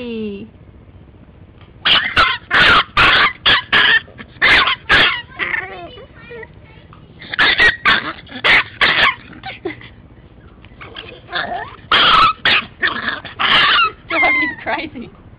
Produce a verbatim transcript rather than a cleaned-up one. Billy. Driving me crazy.